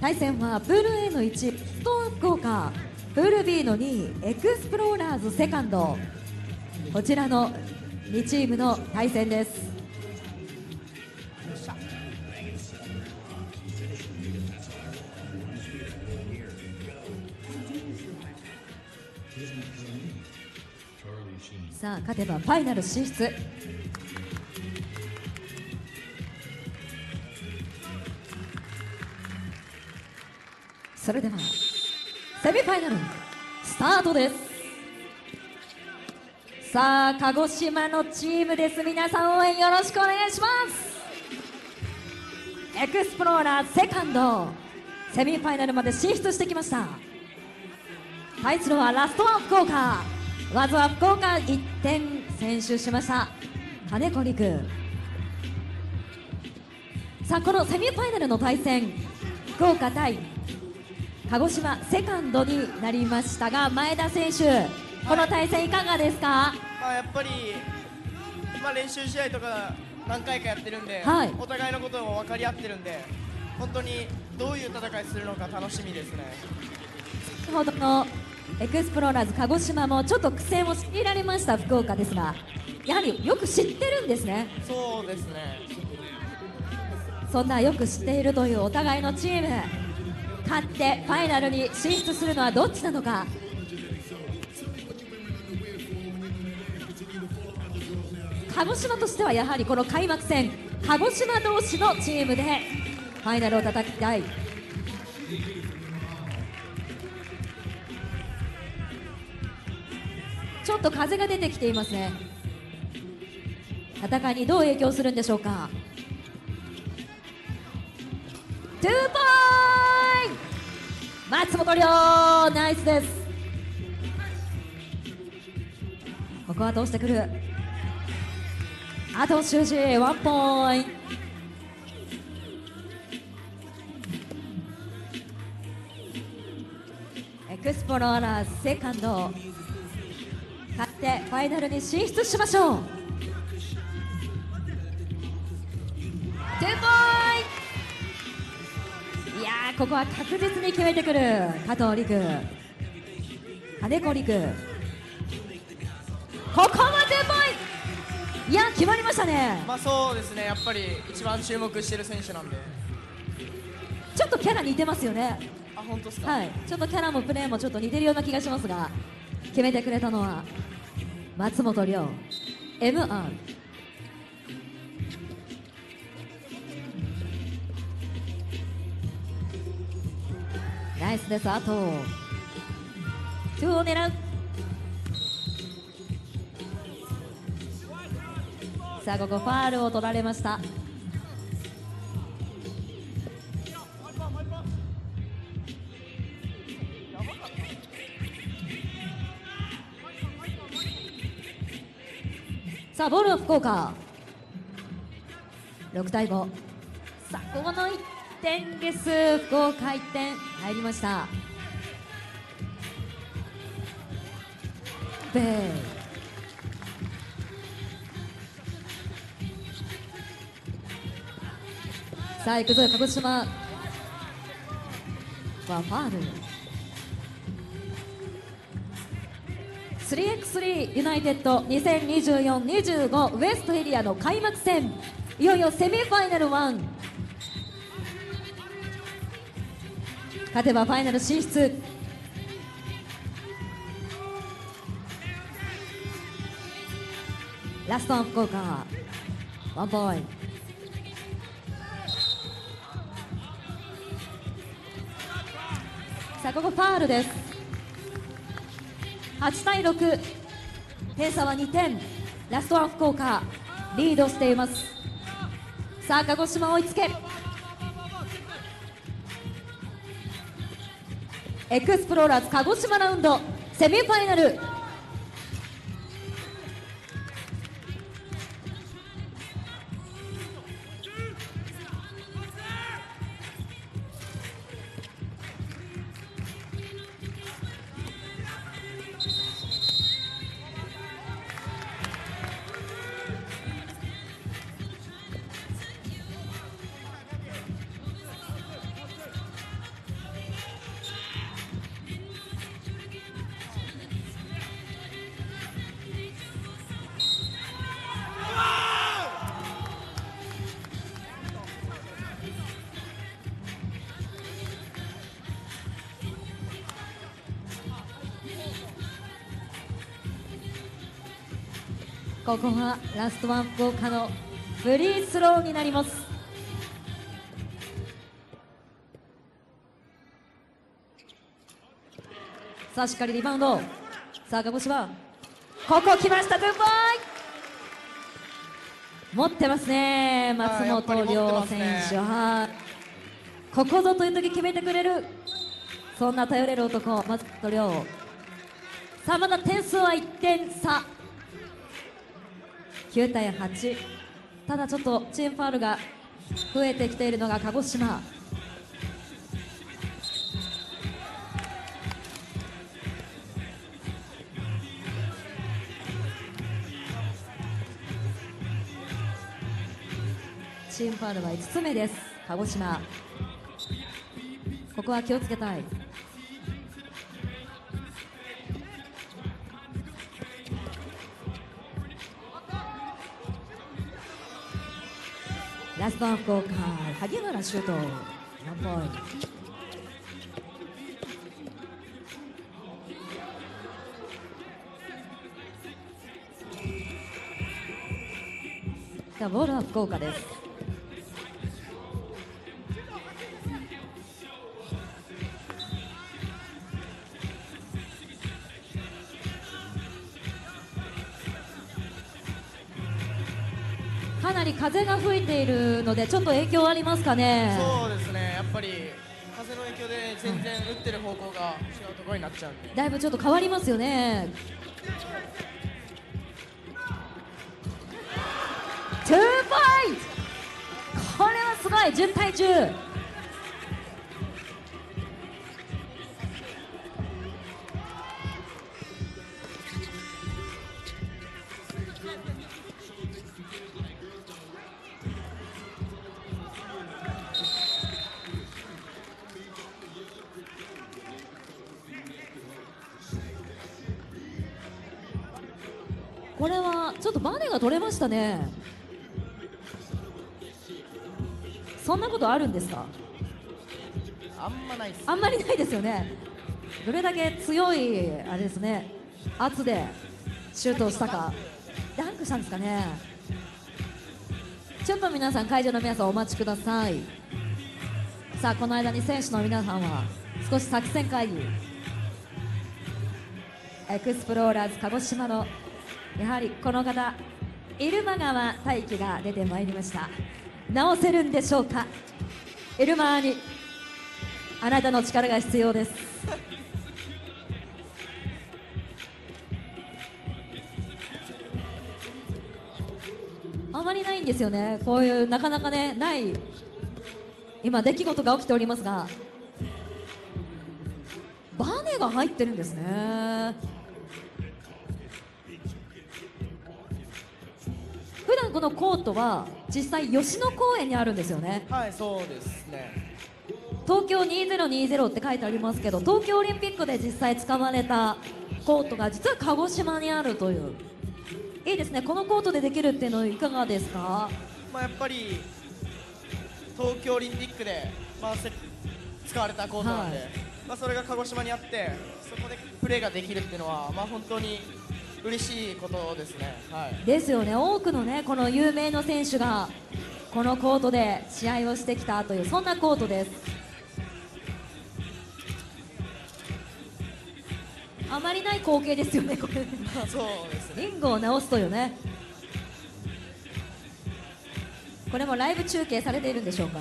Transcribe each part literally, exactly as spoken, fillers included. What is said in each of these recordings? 対戦はプール エー のいちストーン効果、プール ビー のにエクスプローラーズセカンド、こちらのにチームの対戦です。さあ勝てばファイナル進出。それではセミファイナルスタートです。さあ鹿児島のチームです。皆さん応援よろしくお願いします。エクスプローラーセカンドセミファイナルまで進出してきました。対するはラストワン福岡、まずは福岡いってん先取しました金子陸。さあこのセミファイナルの対戦、福岡対鹿児島セカンドになりましたが、前田選手、はい、この対戦いかがですか？まあやっぱり、まあ、練習試合とか何回かやってるんで、はい、お互いのことを分かり合ってるんで、本当にどういう戦いするのか楽しみですね。先ほどのエクスプローラーズ鹿児島もちょっと苦戦を強いられました福岡ですが、やはりよく知ってるんですね。そうですね。そんなよく知っているというお互いのチーム、勝ってファイナルに進出するのはどっちなのか。鹿児島としてはやはりこの開幕戦、鹿児島同士のチームでファイナルを叩きたい。ちょっと風が出てきていますね。戦いにどう影響するんでしょうか。にポイント松本亮、ナイスです。ここは通してくる。あと修士ワンポイント。エクスプローラーセカンド勝ってファイナルに進出しましょう。にポイント。いやー、ここは確実に決めてくる加藤陸、金子陸、ここはにポイント。いや決まりましたね。まあそうですね、やっぱり一番注目している選手なんで。ちょっとキャラ似てますよね。あ、本当ですか。はい、ちょっとキャラもプレーもちょっと似てるような気がしますが、決めてくれたのは松本亮 エムアール。ナイスです。あとにを狙う。さあここファールを取られました。さあボールは福岡、ろくたいご。さあここのいってんです。福岡いってん入りました。ベーさあ行くぞ鹿児島はファール。 スリーエックススリー ユナイテッド にせんにじゅうよん にじゅうご ウエストエリアの開幕戦、いよいよセミファイナルワン。勝てばファイナル進出。ラストは福岡ワンポイント。さあここファールです。はちたいろく、点差はにてん。ラストは福岡リードしています。さあ鹿児島追いつける。エクスプローラーズ鹿児島ラウンドセミファイナル、ここがラストワンポーカーのフリースローになります。さあしっかりリバウンド、さあガボシバ、ここ来ました、グッバイ、持ってますね松本涼選手、はい、ここぞという時決めてくれる、そんな頼れる男松本涼。さあまだ点数はいってん差、きゅうたいはち、ただちょっとチームファウルが増えてきているのが鹿児島。チームファウルはいつつめです、鹿児島。ここは気をつけたい。ラストアンフォーカー、萩原シュート、ワンポイント。さあボールは福岡です。かなり風が吹いているのでちょっと影響ありますかね。そうですね、やっぱり風の影響で全然打ってる方向が違うところになっちゃうんで、だいぶちょっと変わりますよね。ツーポイント、これはすごい、じゅうたいじゅう。これはちょっとバネが取れましたね。そんなことあるんですか。あんまないです。あんまりないですよね。どれだけ強いあれですね、圧でシュートをしたか、ダンクしたんですかね。ちょっと皆さん、会場の皆さんお待ちください。さあこの間に選手の皆さんは少し作戦会議、エクスプローラーズ鹿児島のやはりこの方、入間川大輝が出てまいりました。直せるんでしょうか。エルマーにあなたの力が必要です。あまりないんですよね、こういうなかなかねない今出来事が起きておりますが、バネが入ってるんですね。普段このコートは実際吉野公園にあるんですよね。はい、そうですね。東京にせんにじゅうって書いてありますけど、東京オリンピックで実際使われたコートが実は鹿児島にあるという、いいですね。このコートでできるっていうのはいかがですか。まあやっぱり東京オリンピックで、まあ、使われたコートなんで、はい、まあそれが鹿児島にあってそこでプレーができるっていうのは、まあ本当に嬉しいことですね、はい、ですよね。多くのねこの有名な選手がこのコートで試合をしてきたという、そんなコートです。あまりない光景ですよねこれ。そうですね、リングを直すというね、これもライブ中継されているんでしょうか。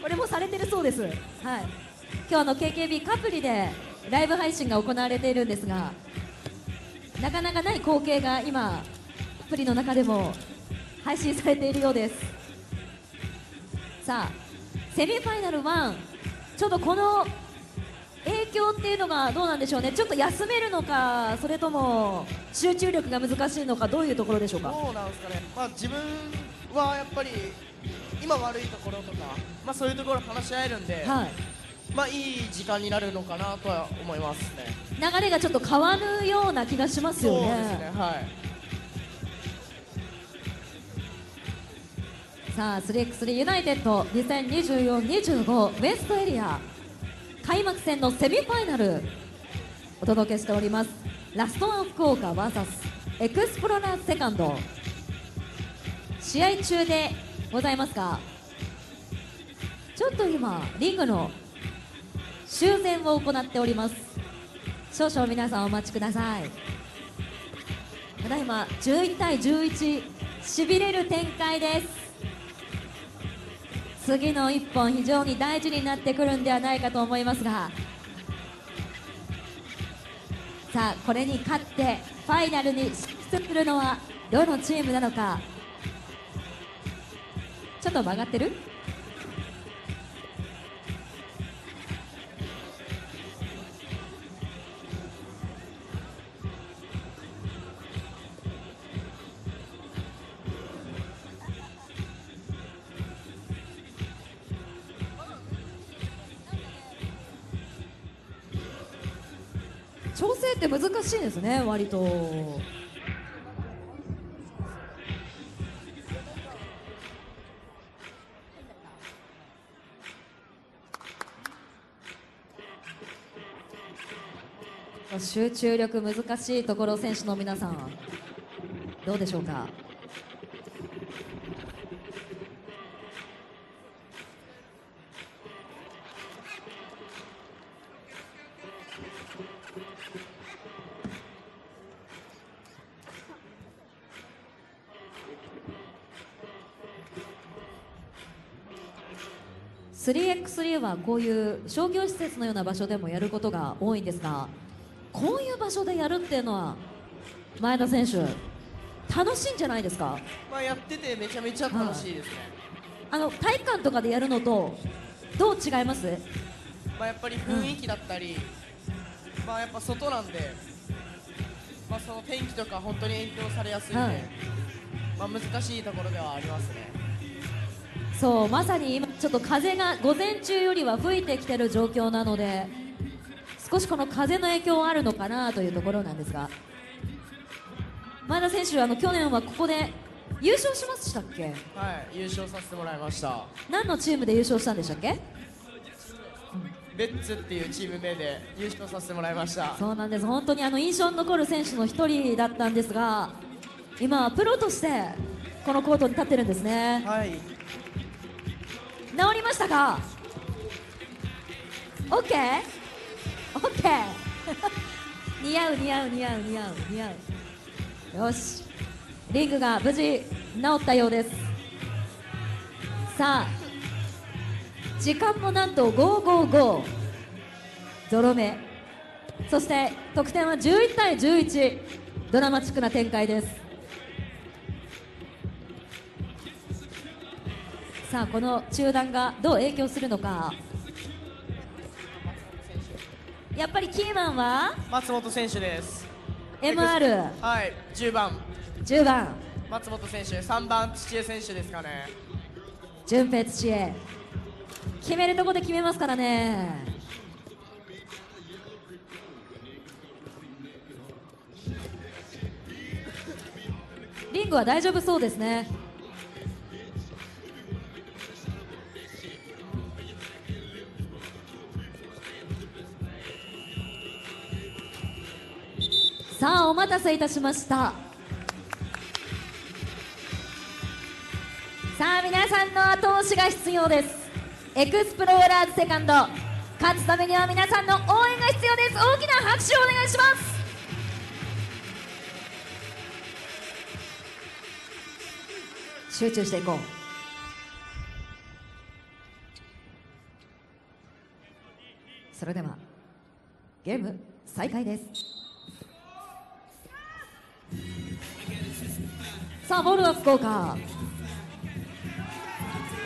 これもされてるそうです、はい。今日の ケーケービー カプリでライブ配信が行われているんですが、なかなかない光景が今プリの中でも配信されているようです。さあセミファイナルワン、ちょっとこの影響っていうのがどうなんでしょうね。ちょっと休めるのか、それとも集中力が難しいのか、どういうところでしょうか。どうなんですかね、まあ、自分はやっぱり今悪いところとか、まあ、そういうところ話し合えるんで、はい、まあいい時間になるのかなとは思いますね。流れがちょっと変わるような気がしますよね。そうですね、はい。さあ スリーバイスリー ユナイテッド にせんにじゅうよん にじゅうご ウエストエリア開幕戦のセミファイナルお届けしております。ラストワン福岡 ブイエス エクスプロナーズセカンド、試合中でございますが、ちょっと今リングの修繕を行っております。少々皆さんお待ちください。ただいまじゅういちたいじゅういち、しびれる展開です。次のいっぽん非常に大事になってくるんではないかと思いますが、さあこれに勝ってファイナルに進出するのはどのチームなのか。ちょっと曲がってる？調整って難しいですね、割と。集中力難しいところ、選手の皆さんどうでしょうか。スリーエックススリー はこういう商業施設のような場所でもやることが多いんですが、こういう場所でやるっていうのは前田選手楽しいんじゃないですか。まあやっててめちゃめちゃ楽しいですね、はい、あの体育館とかでやるのとどう違います？まあやっぱり雰囲気だったり、うん、まあやっぱ外なんで、まあ、その天気とか本当に影響されやすいんで、はい、まあ難しいところではありますね。そう、まさに今ちょっと風が午前中よりは吹いてきている状況なので、少しこの風の影響はあるのかなというところなんですが、前田選手、あの去年はここで優勝しましたっけ？はい、優勝させてもらいました。何のチームで優勝したんでしたっけ？レッツっていうチーム名で優勝させてもらいました。そうなんです。本当にあの印象に残る選手の一人だったんですが、今はプロとしてこのコートに立ってるんですね。はい、治りましたか？ OK？OK？ 似合う似合う似合う似合う似合う。よし、リングが無事治ったようです。さあ時間もなんとごーごーごー、ゾロ目、そして得点はじゅういちたいじゅういち、ドラマチックな展開です。さあこの中断がどう影響するのか。やっぱりキーマンは松本選手です。 エムアール、 はい、じゅうばんじゅうばん松本選手、さんばん土江選手ですかね。順平土江、決めるとこで決めますからね。リングは大丈夫そうですね。さあお待たせいたしました。さあ皆さんの後押しが必要です。エクスプローラーズセカンド、勝つためには皆さんの応援が必要です。大きな拍手をお願いします。集中していこう。それではゲーム再開です。さあボールは福岡。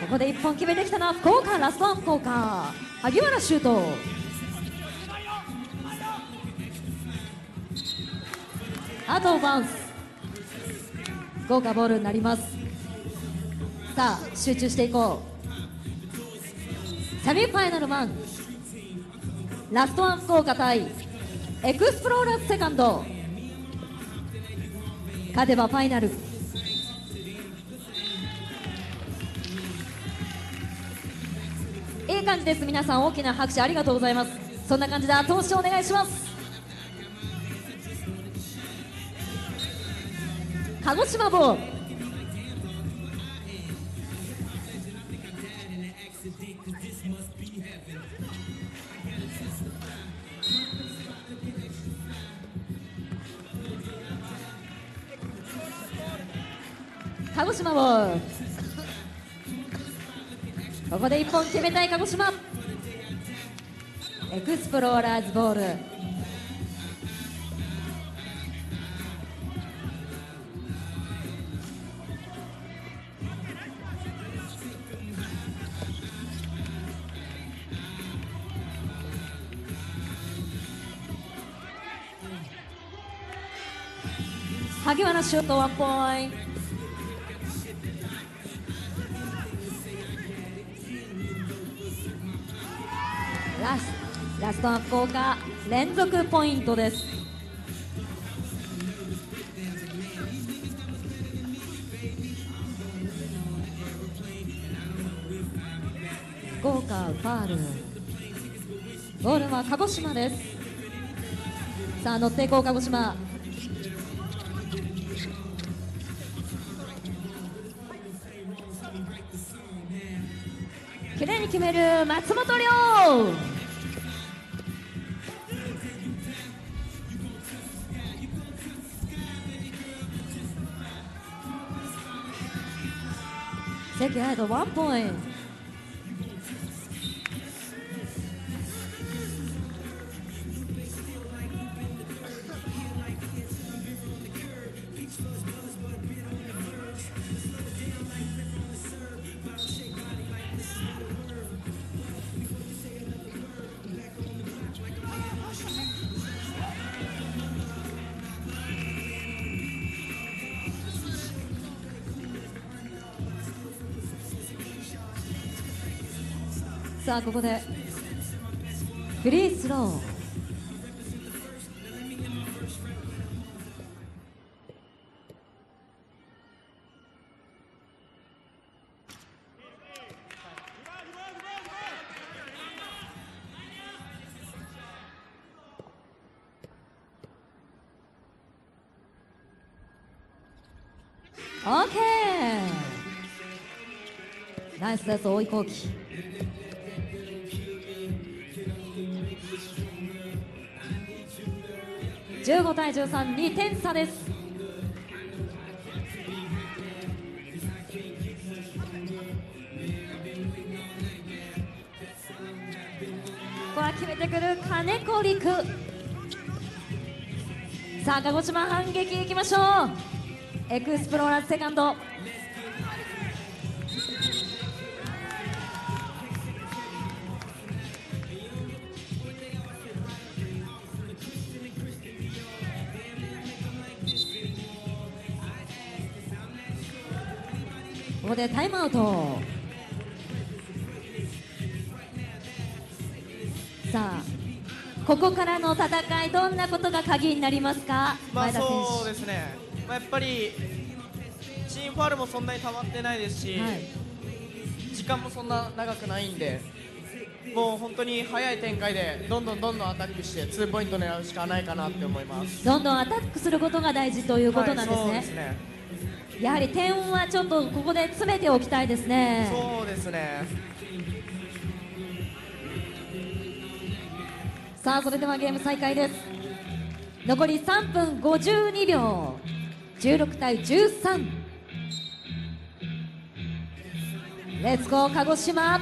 ここでいっぽん決めてきたのは福岡。ラストワン福岡、萩原シュート。あとバウンス、福岡ボールになります。さあ集中していこう。セミファイナルワン、ラストワン福岡対エクスプローラーズセカンド。勝てばファイナル。いい感じです。皆さん大きな拍手ありがとうございます。そんな感じで後押しをお願いします。鹿児島棒。鹿児島棒。ここで一本決めたい鹿児島。エクスプローラーズボール。萩原シュートワンポイント。ラスト、ラストの効果連続ポイントです。豪華ファール。ゴールは鹿児島です。さあ乗っていこう鹿児島。綺麗に決める松本涼。関愛斗ワンポイント。さあここでフリースロー。オーケー、ナイスです大井航輝。じゅうごたいじゅうさん、にてん差です。ここは決めてくる金子陸。さあ鹿児島反撃いきましょう。エクスプローラーズセカンド。ここでタイムアウト。さあここからの戦い、どんなことが鍵になりますか、まあ、前田選手。そうですね、まあ、やっぱりチームファウルもそんなにたまってないですし、はい、時間もそんな長くないんで、もう本当に早い展開でどんどんどんどんアタックしてツーポイント狙うしかないかなって思います。どんどんアタックすることが大事ということなんですね。はい、そうですね。やはり点はちょっとここで詰めておきたいですね。そうですね。さあそれではゲーム再開です。残りさんぷんごじゅうにびょう。じゅうろくたいじゅうさん。レッツゴー鹿児島。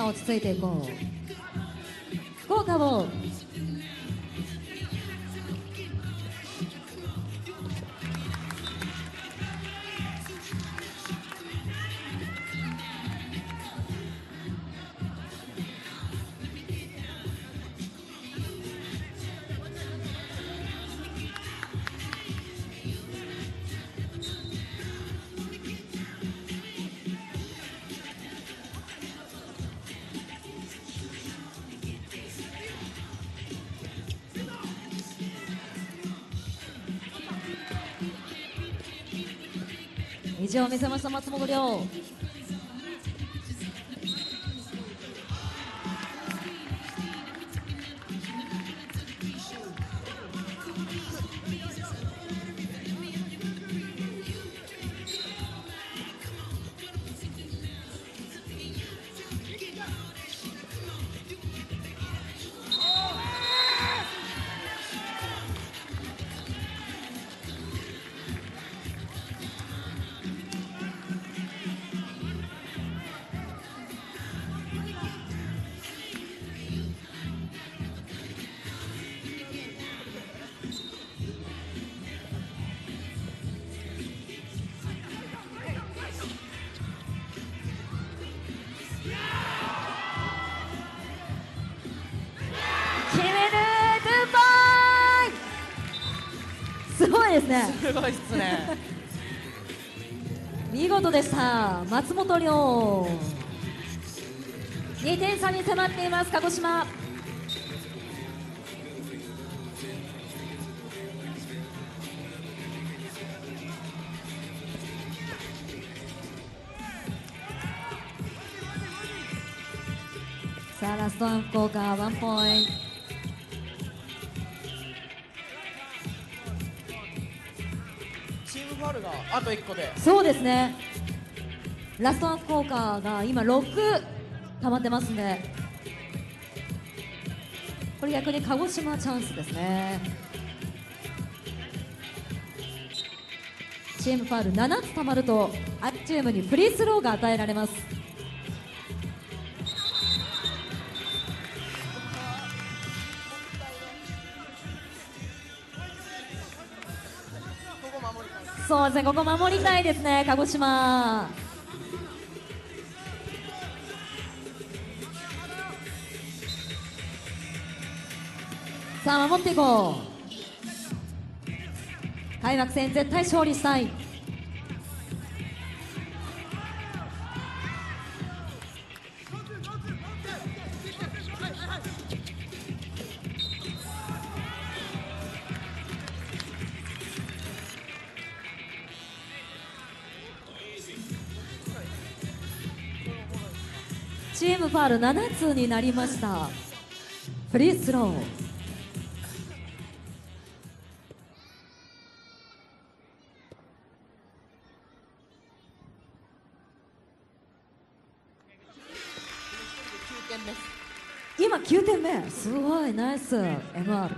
落ち着いていこう。福岡を以上、目覚ました松本涼。すごいっすね。見事でした、松本涼。にてん差に迫っています、鹿児島。さあ、ラストアンコーカー、ワンポイント。あといっこで、そうですね、ラストアン効果が今ろく溜まってますんで、これ逆に鹿児島チャンスですね。チームファウルななつ溜まると相手チームにフリースローが与えられます。そうですね、ここ守りたいですね、鹿児島。さあ守っていこう。開幕戦絶対勝利したい。チームファウルななつになりました。フリースロー。今きゅうてんめ、すごいナイス エムアール。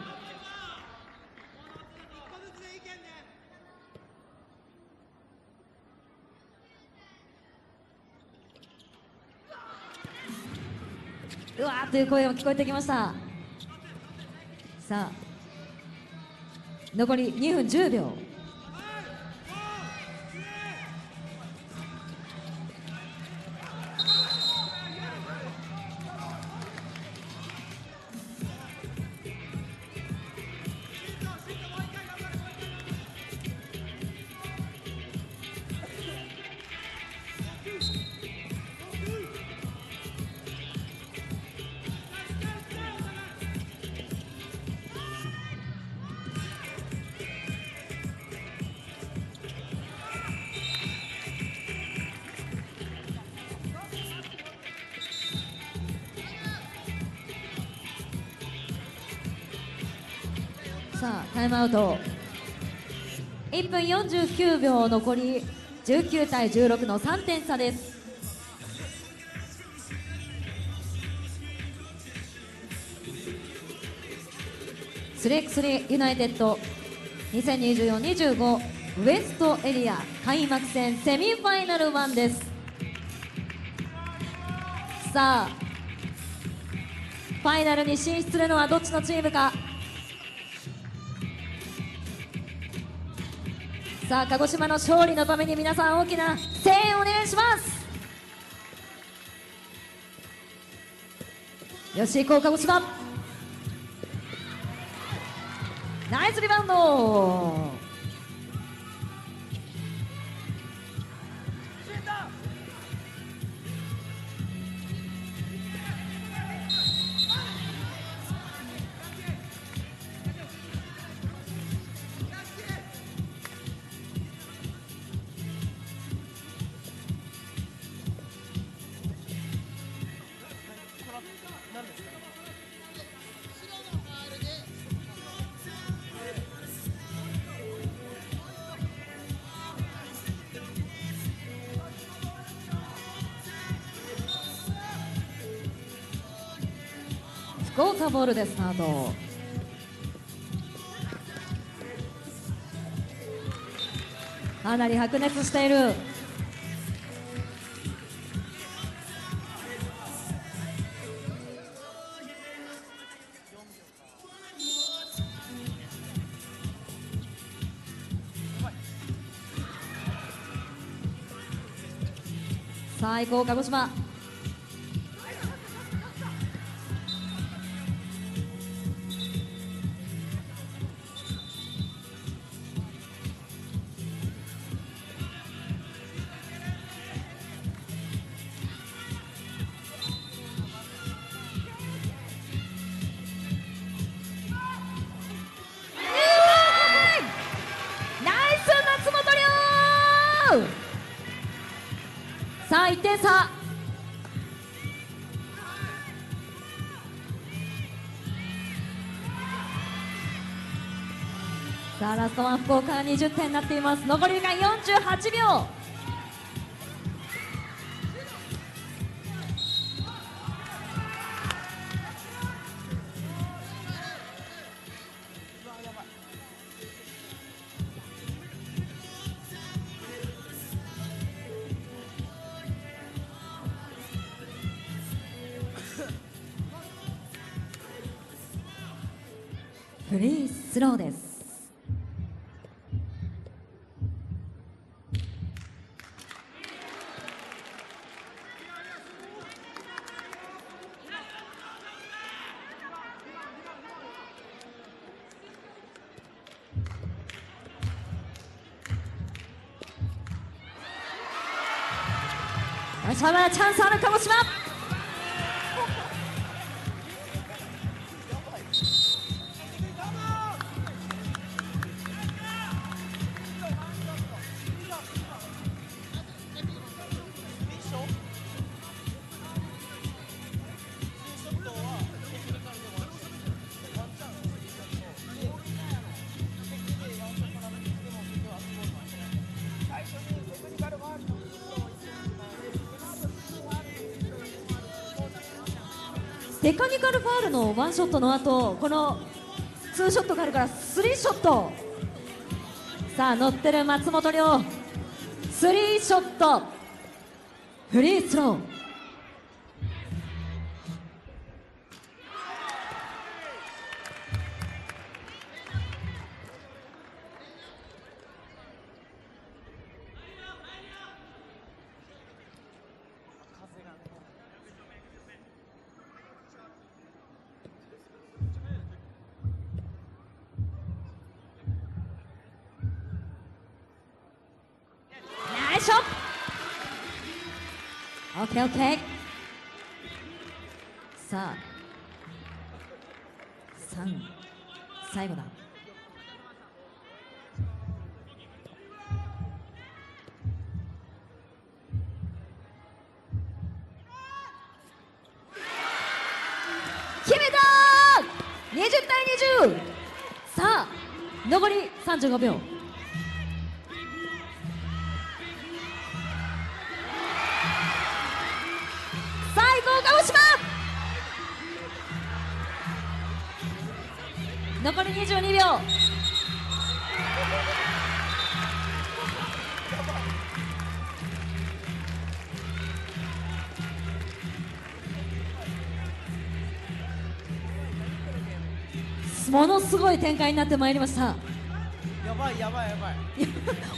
うわーという声も聞こえてきました。さあ残りにふんじゅうびょう。さあタイムアウト、いっぷんよんじゅうきゅうびょう残り、じゅうきゅう対じゅうろくのさんてん差です。スリーバイスリー ユナイテッド にせんにじゅうよん にじゅうご ウエストエリア開幕戦セミファイナルワンです。さあファイナルに進出するのはどっちのチームか。さあ鹿児島の勝利のために皆さん大きな声援をお願いします。よし行こう鹿児島。ナイスリバウンド。豪華ボールでスタート。かなり白熱している。さあ行こう鹿児島。さあいってん差。さあラストワン福岡にじゅってんになっています。残り時間よんじゅうはちびょう。フリースローです。まだチャンスある鹿児島。テクニカルファウルのワンショットの後、このツーショットがあるからスリーショット。さあ乗ってる松本涼、スリーショット、フリースロー。オッケーオッケー。さあさん最後だ。決めたー！ にじゅうたいにじゅう。さあ残りさんじゅうごびょう。残りにじゅうにびょう。ものすごい展開になってまいりました。やばいやばいやばい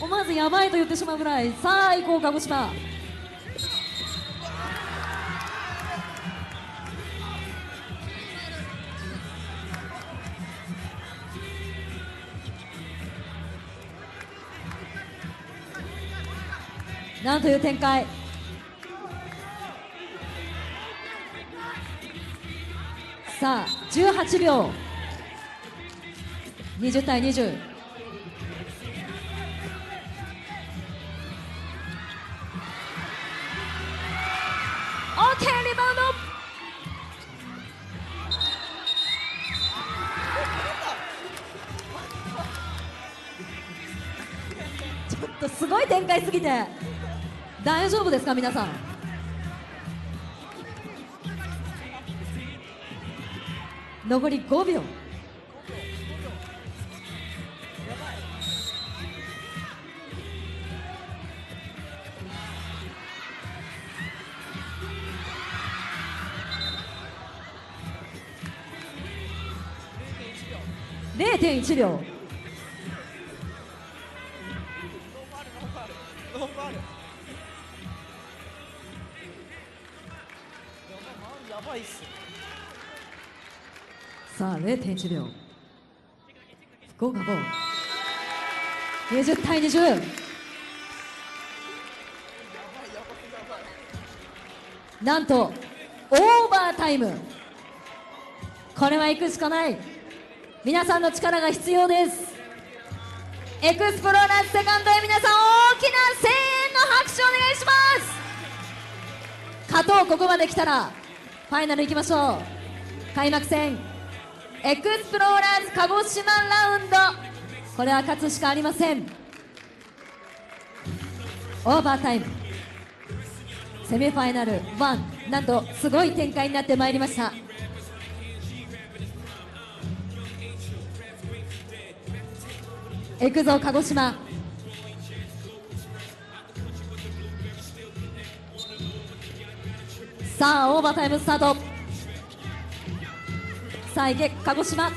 思わずやばいと言ってしまうぐらい。さあ行こう鹿児島。なんという展開。さあじゅうはちびょう。にじゅうたいにじゅう。OK リバウンド。ちょっとすごい展開すぎて。大丈夫ですか皆さん。残りごびょう。れいてんいちびょう。さあ れいてんいちびょう。福岡ボール。にじゅうたいにじゅう。なんとオーバータイム。これは行くしかない。皆さんの力が必要です。エクスプローラーズセカンドへ皆さん大きな声援の拍手をお願いします。加藤、ここまで来たらファイナル行きましょう。開幕戦エクスプローラーズ鹿児島ラウンド、これは勝つしかありません。オーバータイムセミファイナルワン、なんとすごい展開になってまいりました。行くぞ鹿児島。さあオーバータイムスタート。さあ行け鹿児島。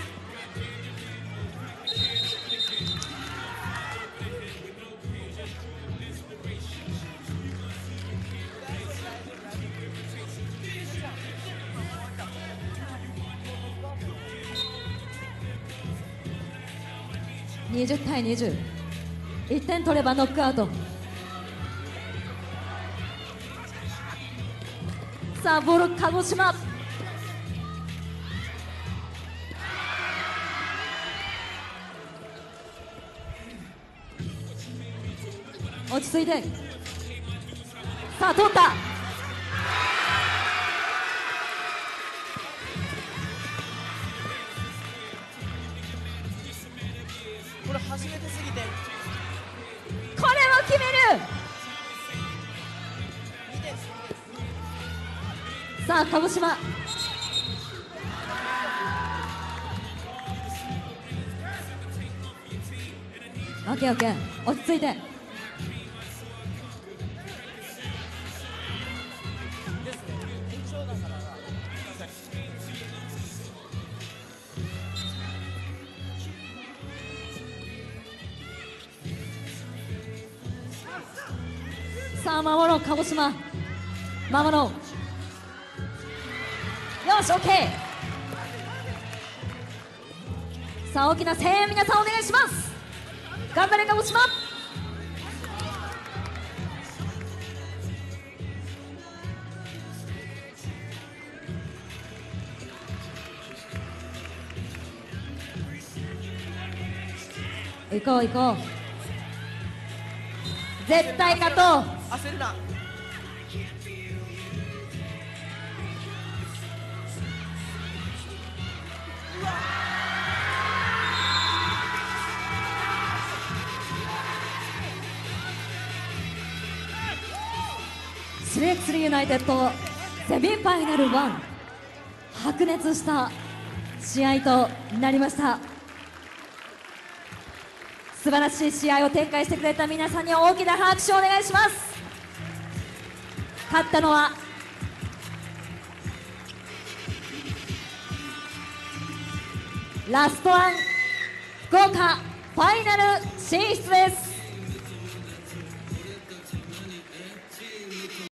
にじゅうたいにじゅう。いってん取ればノックアウト。さあボール鹿児島。落ち着いて。さあ取った。初めてすぎてこれを決める。さあ鹿児島。オッケーオッケー、落ち着いて。さあ守ろう鹿児島、守ろう。よし OK。 さあ大きな声援皆さんお願いします。頑張れ鹿児島。行こう行こう、絶対勝とう。焦るな。スレックスリーユナイテッドセミファイナルワン、白熱した試合となりました。素晴らしい試合を展開してくれた皆さんに大きな拍手をお願いします。勝ったのはラストワン福岡ファイナル進出です。